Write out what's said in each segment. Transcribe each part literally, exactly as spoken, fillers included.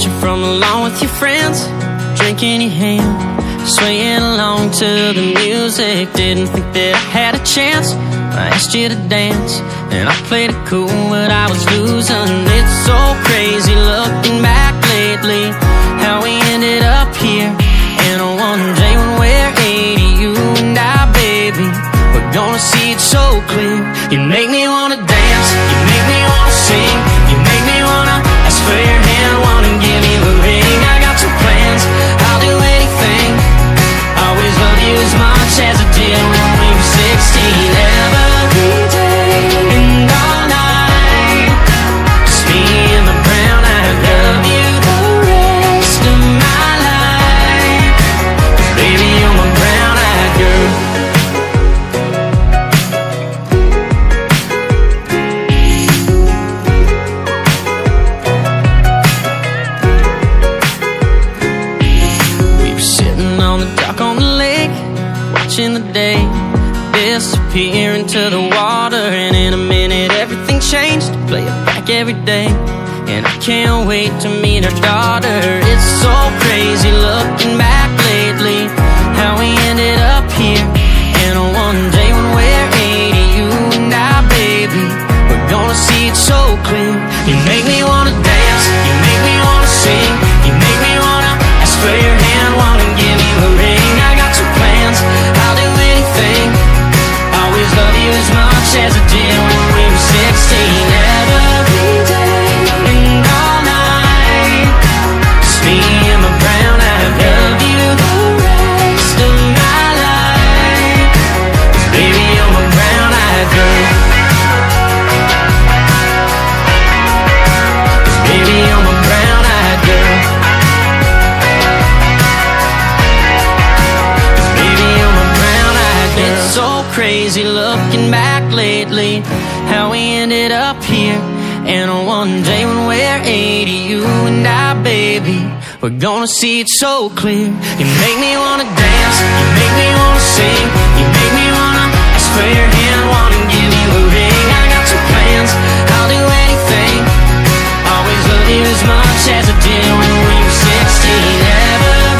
watching from along with your friends, drinking your hand, swaying along to the music. Didn't think that I had a chance. I asked you to dance, and I played it cool, but I was losing. It's so crazy looking back lately, how we ended up here. And I wonder day when we're eighty, you and I, baby, we're gonna see it so clear. You make me wanna dance, you make me wanna sing, you make me wanna ask for your hand, wanna give me the ring. I got some plans, I'll do anything, always love you as much as I did when we were sixteen. Disappear into the water, and in a minute everything changed. Play it back every day, and I can't wait to meet her daughter. It's so crazy looking back lately, how we ended up here. And on one day when we're eighty, you and I, baby, we're gonna see it so clear. You make me wanna dance, you make me wanna sing, you make me wanna ask for your hand, wanna give me the ring. I got some plans, I'll do anything, always love you as much as I did when we were sixteen. Every day and all night, just me and my brown eyed girl. Love you the rest of my life, baby, you're my brown eyed girl. Baby, you're my brown eyed girl. Baby, you're my brown eyed girl. It's so crazy looking back lately, how we ended up here. And on one day when we're eighty, you and I, baby, we're gonna see it so clear. You make me wanna dance, you make me wanna sing, you make me wanna ask for your hand, wanna give you a ring. I got some plans, I'll do anything, always love you as much as I did when we were sixteen. Every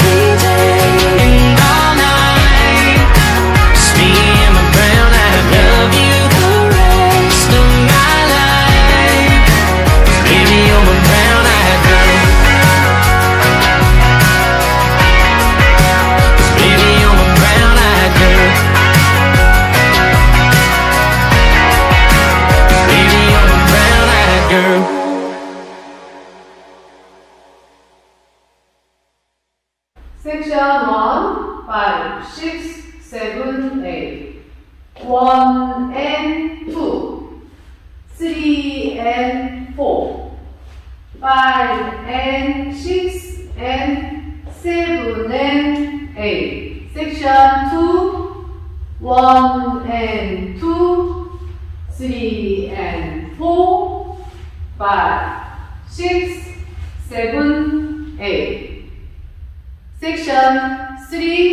day and all night, just me and my brown eyed girl. Love you the rest of my life, baby, you're my brown eyed girl. Baby, you're my brown eyed girl. Baby, you're my brown eyed girl. Section one, five, six, seven, eight. One and two, three and four, five and six and seven and eight. Section two, one and two, three and four, five, six, seven, eight. Section three,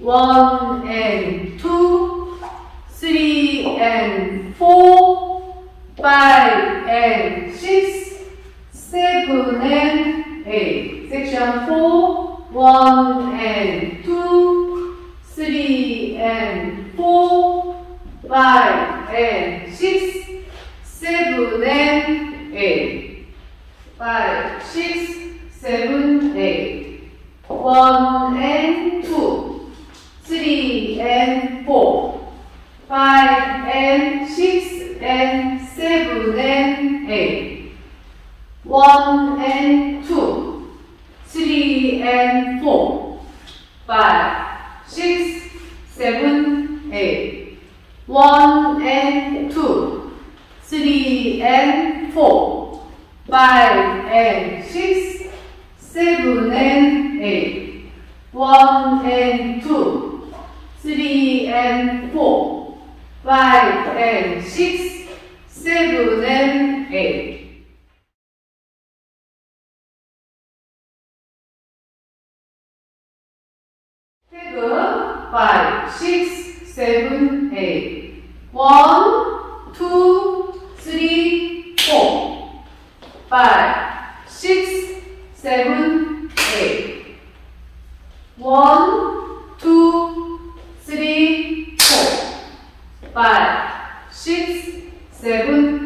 one and two, three and four, five and six, seven and eight. Section four, one and two, three and four, five and six, seven and eight. Five, six, seven, eight. One and two, three and four, five and six and seven and eight. One and two, three and four, five, six, seven, eight. One and two, three and four, five and six, seven and eight. One and two, three and four, five and six, seven and eight. Table five, six, seven, eight. One, two, three, four, five, six, seven, eight. One, two, three, four, five, six, seven,